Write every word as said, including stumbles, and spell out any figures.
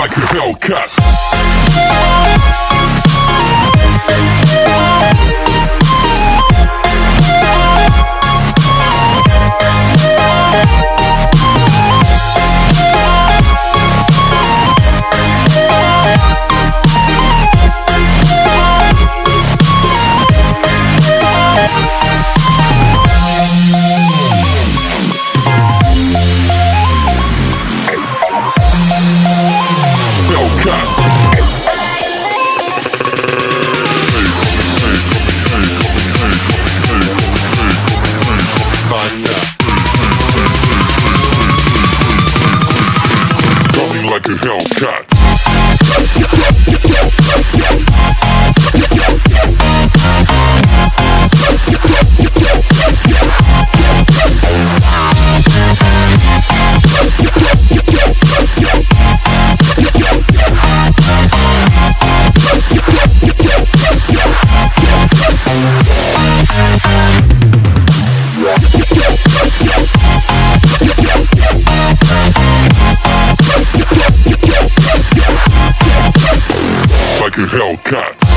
like a Hellcat. Coming like a Hellcat. Like a Hellcat.